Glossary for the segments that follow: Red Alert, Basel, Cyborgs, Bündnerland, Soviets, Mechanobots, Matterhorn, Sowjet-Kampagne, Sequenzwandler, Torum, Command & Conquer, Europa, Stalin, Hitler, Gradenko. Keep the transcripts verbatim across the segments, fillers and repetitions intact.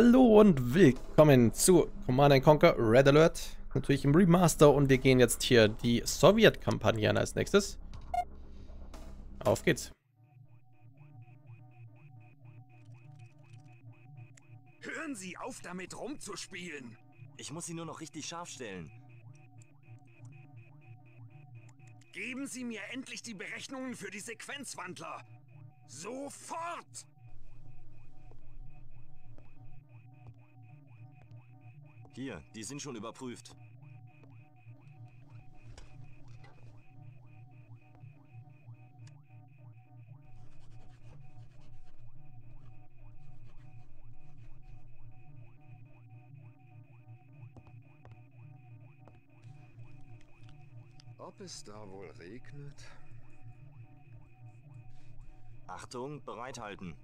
Hallo und willkommen zu Command and Conquer Red Alert. Natürlich im Remaster und wir gehen jetzt hier die Sowjet-Kampagne an als nächstes. Auf geht's. Hören Sie auf damit rumzuspielen. Ich muss sie nur noch richtig scharf stellen. Geben Sie mir endlich die Berechnungen für die Sequenzwandler. Sofort! Hier, die sind schon überprüft. Ob es da wohl regnet? Achtung, bereithalten.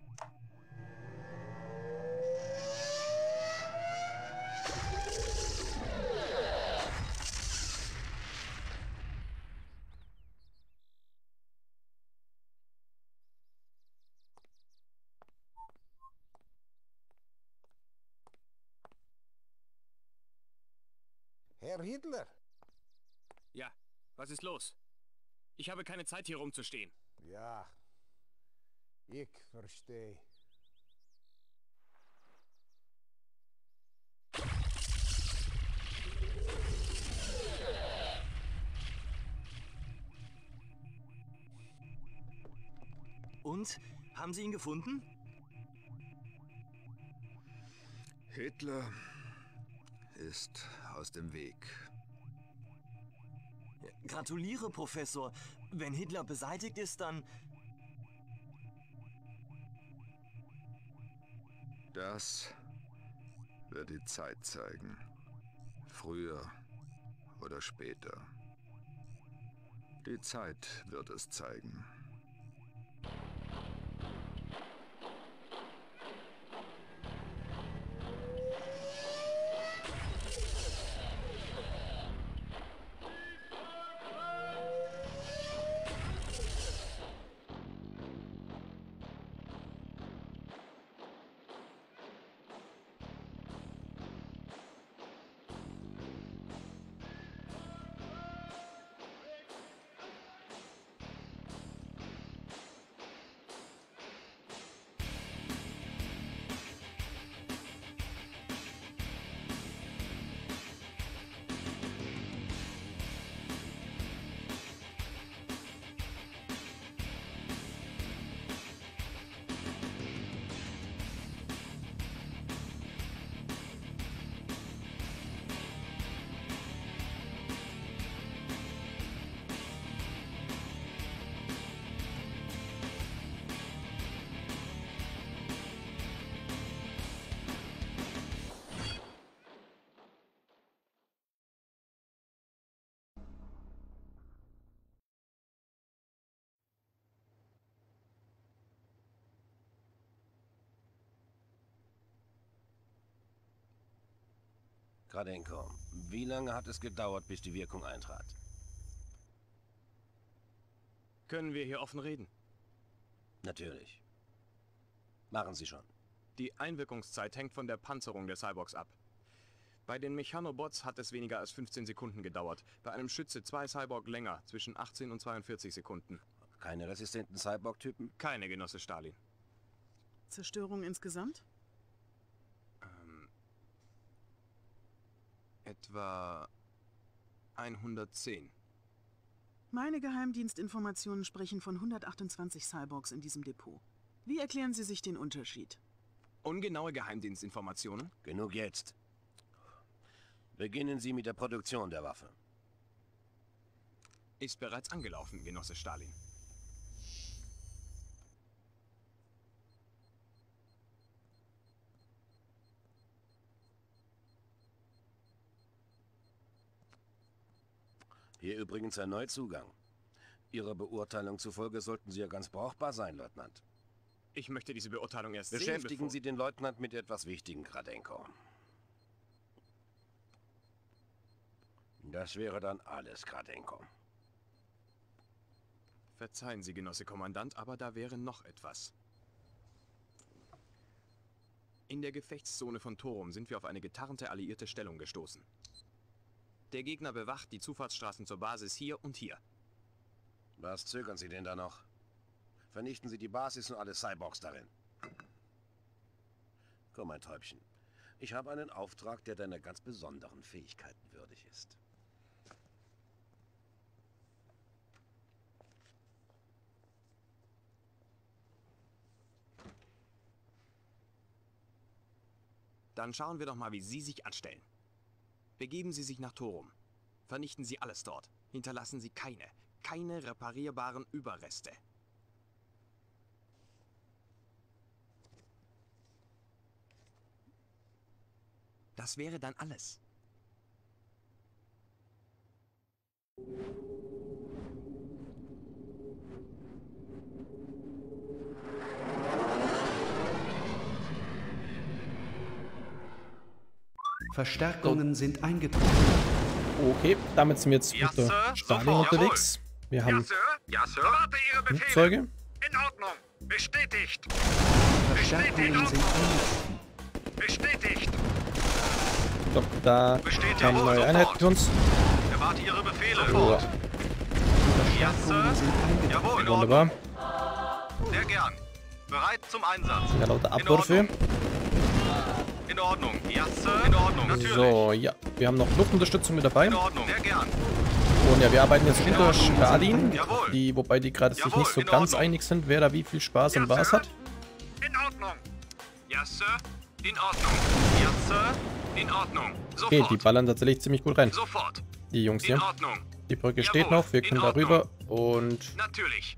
Herr Hitler? Ja, was ist los? Ich habe keine Zeit, hier rumzustehen. Ja, ich verstehe. Und? Haben Sie ihn gefunden? Hitler ist aus dem Weg. Gratuliere, Professor. Wenn Hitler beseitigt ist, dann... Das wird die Zeit zeigen. Früher oder später. Die Zeit wird es zeigen. Gradenko, wie lange hat es gedauert, bis die Wirkung eintrat? Können wir hier offen reden? Natürlich. Machen Sie schon. Die Einwirkungszeit hängt von der Panzerung der Cyborgs ab. Bei den Mechanobots hat es weniger als fünfzehn Sekunden gedauert, bei einem Schütze zwei Cyborg länger, zwischen achtzehn und zweiundvierzig Sekunden. Keine resistenten Cyborg-Typen? Keine, Genosse Stalin. Zerstörung insgesamt? Etwa hundertzehn. Meine Geheimdienstinformationen sprechen von hundertachtundzwanzig Cyborgs in diesem Depot. Wie erklären Sie sich den Unterschied? Ungenaue Geheimdienstinformationen? Genug jetzt. Beginnen Sie mit der Produktion der Waffe. Ist bereits angelaufen, Genosse Stalin. Hier übrigens ein Neuzugang. Ihrer Beurteilung zufolge sollten Sie ja ganz brauchbar sein, Leutnant. Ich möchte diese Beurteilung erst sehen, bevor... Beschäftigen Sie den Leutnant mit etwas Wichtigem, Gradenko. Das wäre dann alles, Gradenko. Verzeihen Sie, Genosse Kommandant, aber da wäre noch etwas. In der Gefechtszone von Torum sind wir auf eine getarnte alliierte Stellung gestoßen. Der Gegner bewacht die Zufahrtsstraßen zur Basis hier und hier. Was zögern Sie denn da noch? Vernichten Sie die Basis und alle Cyborgs darin. Komm, mein Täubchen. Ich habe einen Auftrag, der deiner ganz besonderen Fähigkeiten würdig ist. Dann schauen wir doch mal, wie Sie sich anstellen. Begeben Sie sich nach Torum. Vernichten Sie alles dort. Hinterlassen Sie keine, keine reparierbaren Überreste. Das wäre dann alles. Verstärkungen so. sind eingetroffen. Okay, damit sind wir jetzt mit der ja, Stalin unterwegs. Wir haben ja, Sir. Ja, Sir. Flugzeuge. In Ordnung. Bestätigt. Verstärkungen Bestätigt. sind Bestätigt. So, da Bestätigt. haben wir neue Einheit für uns. Erwarte Ihre Befehle. So. Ja, Sir. Jawohl. Wunderbar. Sehr gern. Bereit zum Einsatz. Ja, lauter Abwürfe. In Ordnung. Ja, Sir. In Ordnung. Natürlich. So, ja. Wir haben noch Luftunterstützung mit dabei. In Ordnung. Sehr gern. Und ja, wir arbeiten jetzt hinter Stalin, die, wobei die gerade sich nicht so ganz einig sind, wer da wie viel Spaß und was hat. In Ordnung. Ja, Sir. In Ordnung. Ja, Sir. In Ordnung. Sofort. Okay, die ballern tatsächlich ziemlich gut rein. Sofort. Die Jungs hier. In Ordnung. Die Brücke steht noch, wir können da rüber und... Natürlich.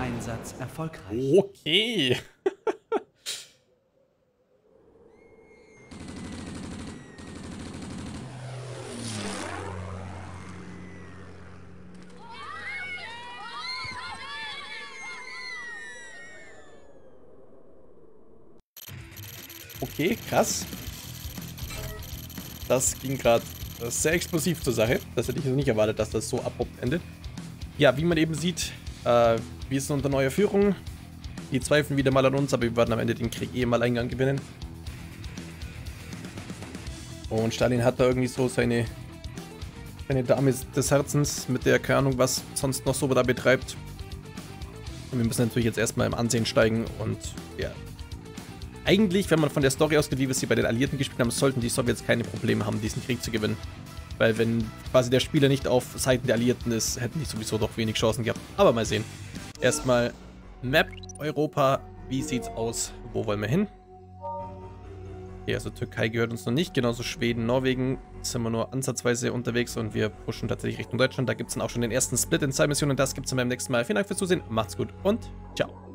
Einsatz erfolgreich. Okay. Okay, krass. Das ging gerade sehr explosiv zur Sache. Das hätte ich nicht erwartet, dass das so abrupt endet. Ja, wie man eben sieht, äh, wir sind unter neuer Führung. Die zweifeln wieder mal an uns, aber wir werden am Ende den Krieg eh mal Eingang gewinnen. Und Stalin hat da irgendwie so seine, seine Dame des Herzens, mit der, keine Ahnung, was sonst noch so da betreibt. Und wir müssen natürlich jetzt erstmal im Ansehen steigen und ja. Eigentlich, wenn man von der Story ausgeht, wie wir sie bei den Alliierten gespielt haben, sollten die Sowjets keine Probleme haben, diesen Krieg zu gewinnen. Weil wenn quasi der Spieler nicht auf Seiten der Alliierten ist, hätten die sowieso doch wenig Chancen gehabt. Aber mal sehen. Erstmal Map Europa. Wie sieht's aus? Wo wollen wir hin? Okay, also Türkei gehört uns noch nicht. Genauso Schweden, Norwegen sind wir nur ansatzweise unterwegs und wir pushen tatsächlich Richtung Deutschland. Da gibt es dann auch schon den ersten Split in zwei Missionen. Das gibt es dann beim nächsten Mal. Vielen Dank fürs Zusehen. Macht's gut und ciao.